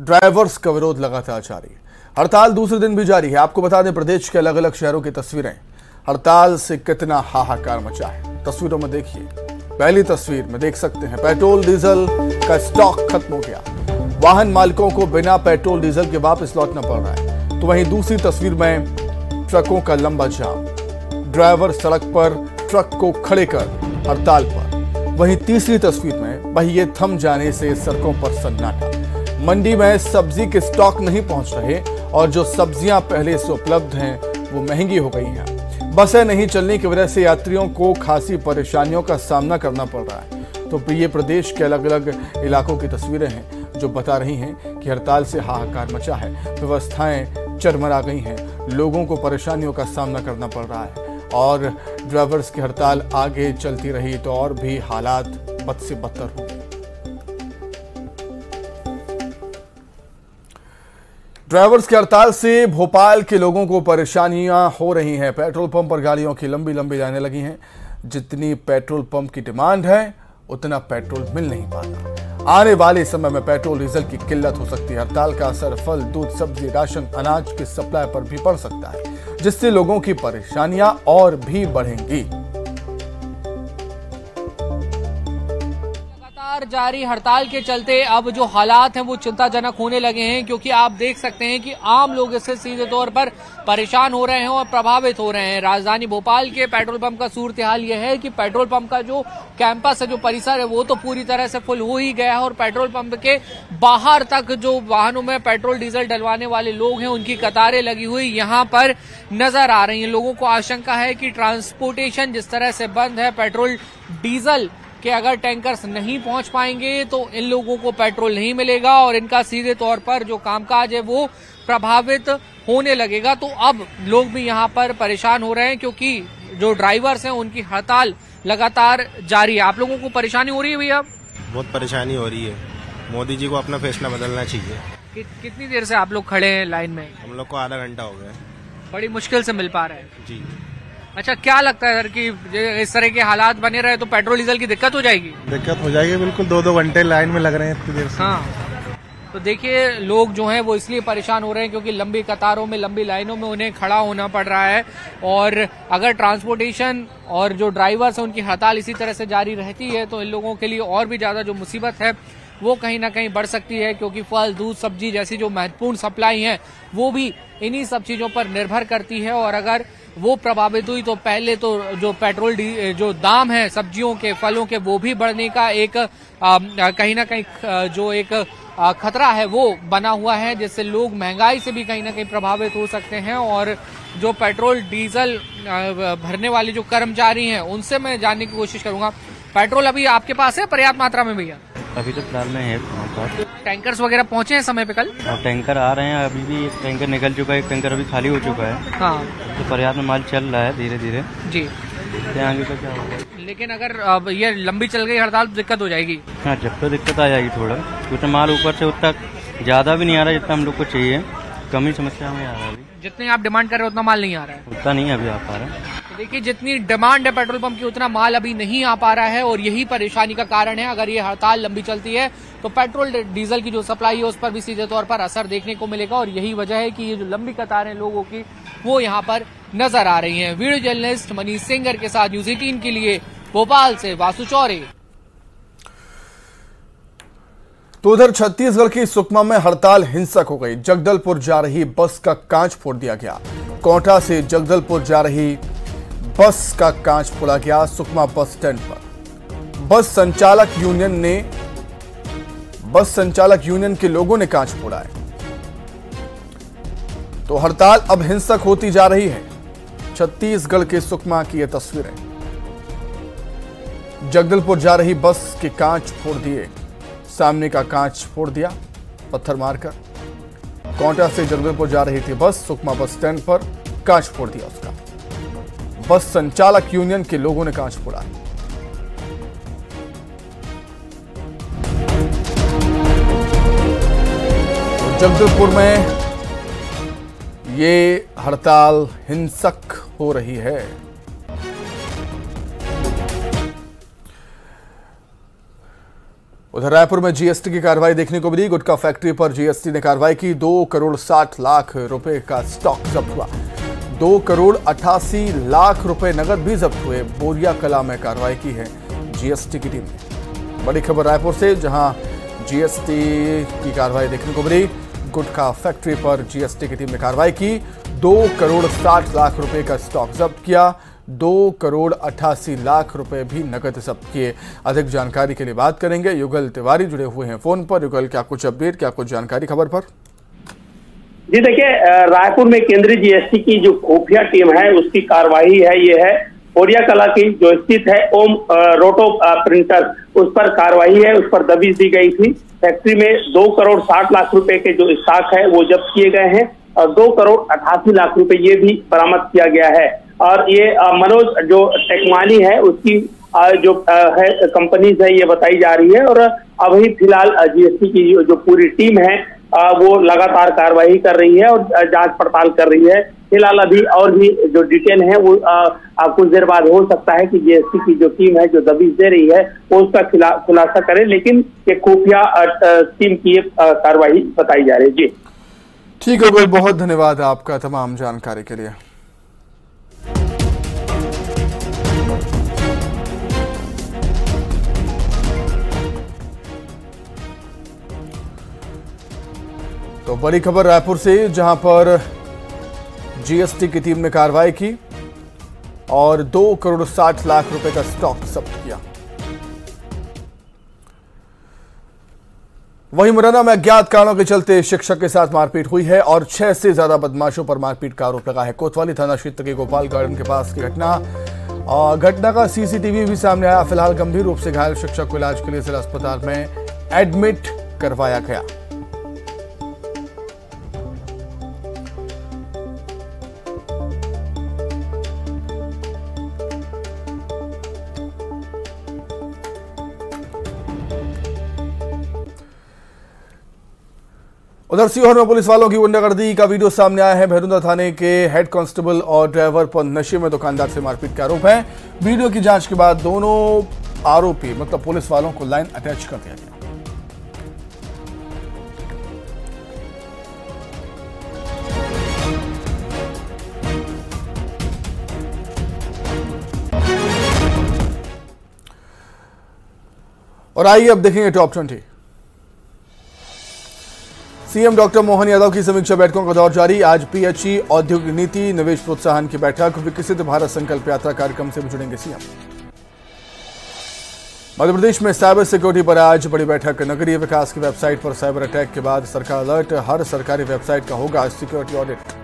Drivers का विरोध लगातार जारी, हड़ताल दूसरे दिन भी जारी है। आपको बता दें प्रदेश के अलग अलग शहरों की तस्वीरें, हड़ताल से कितना हाहाकार मचा है तस्वीरों में देखिए। पहली तस्वीर में देख सकते हैं पेट्रोल डीजल का स्टॉक खत्म हो गया, वाहन मालिकों को बिना पेट्रोल डीजल के वापस लौटना पड़ रहा है। तो वहीं दूसरी तस्वीर में ट्रकों का लंबा जाम, ड्राइवर सड़क पर ट्रक को खड़े कर हड़ताल पर। वहीं तीसरी तस्वीर में पहिए थम जाने से सड़कों पर सन्नाटा, मंडी में सब्जी के स्टॉक नहीं पहुंच रहे और जो सब्जियां पहले से उपलब्ध हैं वो महंगी हो गई हैं। बसें नहीं चलने की वजह से यात्रियों को खासी परेशानियों का सामना करना पड़ रहा है। तो ये प्रदेश के अलग अलग इलाकों की तस्वीरें हैं जो बता रही हैं कि हड़ताल से हाहाकार मचा है, व्यवस्थाएं चरमरा गई हैं, लोगों को परेशानियों का सामना करना पड़ रहा है। और ड्राइवर्स की हड़ताल आगे चलती रही तो और भी हालात बद से बदतर हो गए। ड्राइवर्स की हड़ताल से भोपाल के लोगों को परेशानियां हो रही हैं। पेट्रोल पंप पर गाड़ियों की लंबी लंबी लाइनें लगी हैं, जितनी पेट्रोल पंप की डिमांड है उतना पेट्रोल मिल नहीं पाता। आने वाले समय में पेट्रोल डीजल की किल्लत हो सकती है। हड़ताल का असर फल, दूध, सब्जी, राशन, अनाज की सप्लाई पर भी पड़ सकता है, जिससे लोगों की परेशानियां और भी बढ़ेंगी। जारी हड़ताल के चलते अब जो हालात हैं वो चिंताजनक होने लगे हैं, क्योंकि आप देख सकते हैं कि आम लोग इससे सीधे तौर पर परेशान हो रहे हैं और प्रभावित हो रहे हैं। राजधानी भोपाल के पेट्रोल पंप का सूरत हाल यह है कि पेट्रोल पंप का जो कैंपस है, जो परिसर है, वो तो पूरी तरह से फुल हो ही गया है और पेट्रोल पंप के बाहर तक जो वाहनों में पेट्रोल डीजल डलवाने वाले लोग हैं उनकी कतारें लगी हुई यहाँ पर नजर आ रही है। लोगों को आशंका है कि ट्रांसपोर्टेशन जिस तरह से बंद है, पेट्रोल डीजल कि अगर टैंकर्स नहीं पहुंच पाएंगे तो इन लोगों को पेट्रोल नहीं मिलेगा और इनका सीधे तौर पर जो कामकाज है वो प्रभावित होने लगेगा। तो अब लोग भी यहां पर परेशान हो रहे हैं, क्योंकि जो ड्राइवर्स हैं उनकी हड़ताल लगातार जारी है। आप लोगों को परेशानी हो रही है भैया? बहुत परेशानी हो रही है। मोदी जी को अपना फैसला बदलना चाहिए। कितनी देर से आप लोग खड़े हैं लाइन में? हम लोग को आधा घंटा हो गया, बड़ी मुश्किल से मिल पा रहे हैं जी। अच्छा, क्या लगता है सर कि इस तरह के हालात बने रहे तो पेट्रोल डीजल की दिक्कत हो जाएगी? दिक्कत हो जाएगी बिल्कुल, 2-2 घंटे लाइन में लग रहे हैं इतनी देर से। हाँ, तो देखिए लोग जो हैं वो इसलिए परेशान हो रहे हैं क्योंकि लंबी कतारों में, लंबी लाइनों में उन्हें खड़ा होना पड़ रहा है। और अगर ट्रांसपोर्टेशन और जो ड्राइवर्स हैं उनकी हड़ताल इसी तरह से जारी रहती है तो इन लोगों के लिए और भी ज़्यादा जो मुसीबत है वो कहीं ना कहीं बढ़ सकती है, क्योंकि फल, दूध, सब्जी जैसी जो महत्वपूर्ण सप्लाई है वो भी इन्हीं सब चीज़ों पर निर्भर करती है। और अगर वो प्रभावित हुई तो पहले तो जो पेट्रोल जो दाम है सब्जियों के, फलों के, वो भी बढ़ने का एक कहीं ना कहीं जो एक खतरा है वो बना हुआ है, जिससे लोग महंगाई से भी कहीं ना कहीं प्रभावित हो सकते हैं। और जो पेट्रोल डीजल भरने वाले जो कर्मचारी हैं उनसे मैं जानने की कोशिश करूंगा। पेट्रोल अभी आपके पास है पर्याप्त मात्रा में भैया? अभी तो फिलहाल में है। टैंकर्स वगैरह पहुंचे हैं समय पे कल? टैंकर आ रहे हैं, अभी भी एक टैंकर निकल चुका है, एक टैंकर अभी खाली हो चुका है। हाँ, तो पर्याप्त में माल चल रहा है धीरे धीरे जी। आगे तो क्या होगा, लेकिन अगर ये लंबी चल गई हड़ताल तो दिक्कत हो जाएगी। हाँ, जब तो दिक्कत आ जाएगी थोड़ा, क्योंकि माल ऊपर से उतना ज्यादा भी नहीं आ रहा जितना हम लोग को चाहिए, कमी समस्या में आ रहा है। जितने आप डिमांड कर रहे हो उतना माल नहीं आ रहा है? उतना नहीं अभी आ पा रहा है। देखिए जितनी डिमांड है पेट्रोल पंप की उतना माल अभी नहीं आ पा रहा है और यही परेशानी का कारण है। अगर ये हड़ताल लंबी चलती है तो पेट्रोल डीजल की जो सप्लाई है उस पर भी सीधे तौर पर असर देखने को मिलेगा और यही वजह है कि ये जो लंबी कतारें लोगों की वो यहाँ पर नजर आ रही हैं। वीडियो जर्नलिस्ट मनीष सेंगर के साथ न्यूज़ 18 के लिए भोपाल से वासु चौरे। तो उधर छत्तीसगढ़ की सुकमा में हड़ताल हिंसक हो गई। जगदलपुर जा रही बस का कांच फोड़ दिया गया। कोटा से जगदलपुर जा रही बस का कांच फोड़ा गया सुकमा बस स्टैंड पर। बस संचालक यूनियन के लोगों ने कांच फोड़ा है। तो हड़ताल अब हिंसक होती जा रही है। छत्तीसगढ़ के सुकमा की ये तस्वीरें, जगदलपुर जा रही बस के कांच फोड़ दिए, सामने का कांच फोड़ दिया पत्थर मारकर। कोटा से जगदलपुर जा रही थी बस, सुकमा बस स्टैंड पर कांच फोड़ दिया उसका। बस संचालक यूनियन के लोगों ने कांच फोड़ा। जगदलपुर में ये हड़ताल हिंसक हो रही है। उधर रायपुर में जीएसटी की कार्रवाई देखने को मिली। गुटखा फैक्ट्री पर जीएसटी ने कार्रवाई की। 2 करोड़ 60 लाख रुपए का स्टॉक जब्त हुआ। 2 करोड़ 88 लाख रुपए नकद भी जब्त हुए। बोरिया कला में कार्रवाई की है जीएसटी की टीम ने। बड़ी खबर रायपुर से, जहां जीएसटी की कार्रवाई देखने को मिली। गुटखा फैक्ट्री पर जीएसटी की टीम ने कार्रवाई की। 2 करोड़ 60 लाख रुपए का स्टॉक जब्त किया। 2 करोड़ 88 लाख रुपए भी नकद जब्त किए। अधिक जानकारी के लिए बात करेंगे, युगल तिवारी जुड़े हुए हैं फोन पर। युगल, क्या कुछ अपडेट, क्या कुछ जानकारी खबर पर? जी देखिए, रायपुर में केंद्रीय जीएसटी की जो खुफिया टीम है उसकी कार्यवाही है। ये है बोरिया कला की जो स्थित है ओम रोटो प्रिंटर, उस पर कार्यवाही है। उस पर दबिश दी गई थी। फैक्ट्री में 2 करोड़ 60 लाख रुपए के जो स्टॉक है वो जब्त किए गए हैं और 2 करोड़ 88 लाख रुपए ये भी बरामद किया गया है। और ये मनोज जो टेकमानी है उसकी जो है कंपनीज है ये बताई जा रही है। और अभी फिलहाल जीएसटी की जो पूरी टीम है वो लगातार कार्रवाई कर रही है और जांच पड़ताल कर रही है। फिलहाल अभी और भी जो डिटेल है वो कुछ देर बाद हो सकता है कि जीएसटी की जो टीम है जो दबिश दे रही है वो उसका खुलासा करे, लेकिन ये खुफिया टीम की कार्रवाई बताई जा रही है। जी ठीक है भाई, बहुत धन्यवाद आपका तमाम जानकारी के लिए। तो बड़ी खबर रायपुर से, जहां पर जीएसटी की टीम ने कार्रवाई की और 2 करोड़ 60 लाख रुपए का स्टॉक जब्त किया। वहीं मुरैना में अज्ञात कारणों के चलते शिक्षक के साथ मारपीट हुई है और 6 से ज्यादा बदमाशों पर मारपीट का आरोप लगा है। कोतवाली थाना क्षेत्र के गोपाल गार्डन के पास की घटना का सीसीटीवी भी सामने आया। फिलहाल गंभीर रूप से घायल शिक्षक को इलाज के लिए जिला अस्पताल में एडमिट करवाया गया। उधर सीहोर में पुलिस वालों की गुंडागर्दी का वीडियो सामने आया है। भैरुंदा थाने के हेड कांस्टेबल और ड्राइवर पर नशे में दुकानदार से मारपीट के आरोप है। वीडियो की जांच के बाद दोनों आरोपी मतलब पुलिस वालों को लाइन अटैच कर दिया गया। और आइए अब देखेंगे top 20। CM doctor Mohan Yadav की समीक्षा बैठकों का दौर जारी। आज पीएचई, औद्योगिक नीति, निवेश प्रोत्साहन की बैठक। विकसित भारत संकल्प यात्रा कार्यक्रम से भी जुड़ेंगे सीएम। मध्यप्रदेश में साइबर सिक्योरिटी पर आज बड़ी बैठक। नगरीय विकास की वेबसाइट पर साइबर अटैक के बाद सरकार अलर्ट। हर सरकारी वेबसाइट का होगा सिक्योरिटी ऑडिट।